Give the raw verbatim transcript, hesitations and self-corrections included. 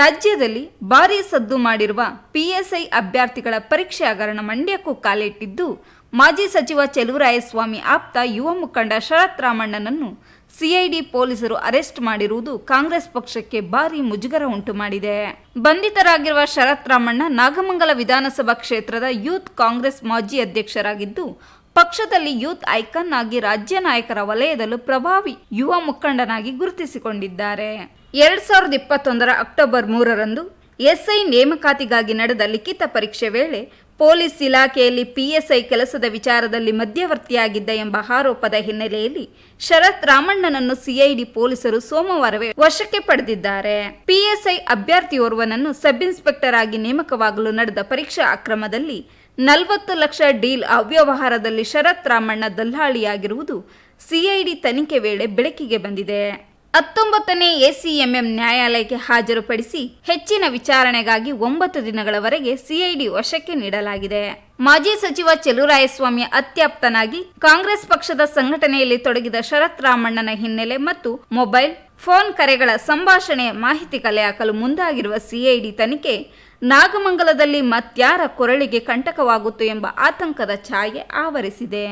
ರಾಜ್ಯದಲ್ಲಿ ಭಾರೀ ಸದ್ದು ಮಾಡಿರುವ ಪಿಎಸ್ಐ ಅಭ್ಯರ್ಥಿಗಳ ಪರೀಕ್ಷೆ ಹಗರಣ ಮಂಡ್ಯಕ್ಕೂ ಕಾಲಿಟ್ಟಿದ್ದು, ಮಾಜಿ ಸಚಿವ ಚೆಲುವರಾಯಸ್ವಾಮಿ ಆಪ್ತ ಯುವ ಮುಖಂಡ ಶರತ್ ರಾಮಣ್ಣನನ್ನು ಸಿಐಡಿ ಪೊಲೀಸರು ಅರೆಸ್ಟ್ ಮಾಡಿರುವುದು ಕಾಂಗ್ರೆಸ್ ಪಕ್ಷಕ್ಕೆ ಭಾರೀ ಮುಜುಗರ ಉಂಟು ಮಾಡಿದೆ. ಬಂಧಿತರಾಗಿರುವ ಶರತ್ ರಾಮಣ್ಣ ನಾಗಮಂಗಲ ವಿಧಾನಸಭಾ ಕ್ಷೇತ್ರದ ಯೂತ್ ಕಾಂಗ್ರೆಸ್ ಮಾಜಿ ಅಧ್ಯಕ್ಷರಾಗಿದ್ದು, ಪಕ್ಷದಲ್ಲಿ ಯೂತ್ ಐಕಾನ್ ಆಗಿ ರಾಜ್ಯ ನಾಯಕರ ವಲಯದಲ್ಲೂ ಪ್ರಭಾವಿ ಯುವ ಮುಖಂಡನಾಗಿ ಗುರುತಿಸಿಕೊಂಡಿದ್ದಾರೆ. ಎರಡ್ ಸಾವಿರದ ಇಪ್ಪತ್ತೊಂದರ ಅಕ್ಟೋಬರ್ ಮೂರರಂದು ಎಸ್ಐ ನೇಮಕಾತಿಗಾಗಿ ನಡೆದ ಲಿಖಿತ ಪರೀಕ್ಷೆ ವೇಳೆ ಪೊಲೀಸ್ ಇಲಾಖೆಯಲ್ಲಿ ಪಿಎಸ್ಐ ಕೆಲಸದ ವಿಚಾರದಲ್ಲಿ ಮಧ್ಯವರ್ತಿಯಾಗಿದ್ದ ಎಂಬ ಆರೋಪದ ಹಿನ್ನೆಲೆಯಲ್ಲಿ ಶರತ್ ರಾಮಣ್ಣನನ್ನು ಸಿಐಡಿ ಪೊಲೀಸರು ಸೋಮವಾರವೇ ವಶಕ್ಕೆ ಪಡೆದಿದ್ದಾರೆ. ಪಿಎಸ್ಐ ಅಭ್ಯರ್ಥಿಯೋರ್ವನನ್ನು ಸಬ್ ಇನ್ಸ್ಪೆಕ್ಟರ್ ಆಗಿ ನೇಮಕವಾಗಲು ನಡೆದ ಪರೀಕ್ಷಾ ಅಕ್ರಮದಲ್ಲಿ ನಲವತ್ತು ಲಕ್ಷ ಡೀಲ್ ಅವ್ಯವಹಾರದಲ್ಲಿ ಶರತ್ ರಾಮಣ್ಣ ದಲ್ಲಾಳಿಯಾಗಿರುವುದು ಸಿಐಡಿ ತನಿಖೆ ವೇಳೆ ಬೆಳಕಿಗೆ ಬಂದಿದೆ. ಹತ್ತೊಂಬತ್ತನೇ ಎಸಿಎಂಎಂ ನ್ಯಾಯಾಲಯಕ್ಕೆ ಹಾಜರುಪಡಿಸಿ ಹೆಚ್ಚಿನ ವಿಚಾರಣೆಗಾಗಿ ಒಂಬತ್ತು ದಿನಗಳವರೆಗೆ ಸಿಐಡಿ ವಶಕ್ಕೆ ನೀಡಲಾಗಿದೆ. ಮಾಜಿ ಸಚಿವ ಚೆಲುವರಾಯಸ್ವಾಮಿ ಅತ್ಯಾಪ್ತನಾಗಿ ಕಾಂಗ್ರೆಸ್ ಪಕ್ಷದ ಸಂಘಟನೆಯಲ್ಲಿ ತೊಡಗಿದ ಶರತ್ ರಾಮಣ್ಣನ ಹಿನ್ನೆಲೆ ಮತ್ತು ಮೊಬೈಲ್ ಫೋನ್ ಕರೆಗಳ ಸಂಭಾಷಣೆ ಮಾಹಿತಿ ಕಲೆ ಹಾಕಲು ಮುಂದಾಗಿರುವ ಸಿಐಡಿ ತನಿಖೆ ನಾಗಮಂಗಲದಲ್ಲಿ ಮತ್ಯಾರ ಕೊರಳಿಗೆ ಕಂಟಕವಾಗುತ್ತೋ ಎಂಬ ಆತಂಕದ ಛಾಯೆ ಆವರಿಸಿದೆ.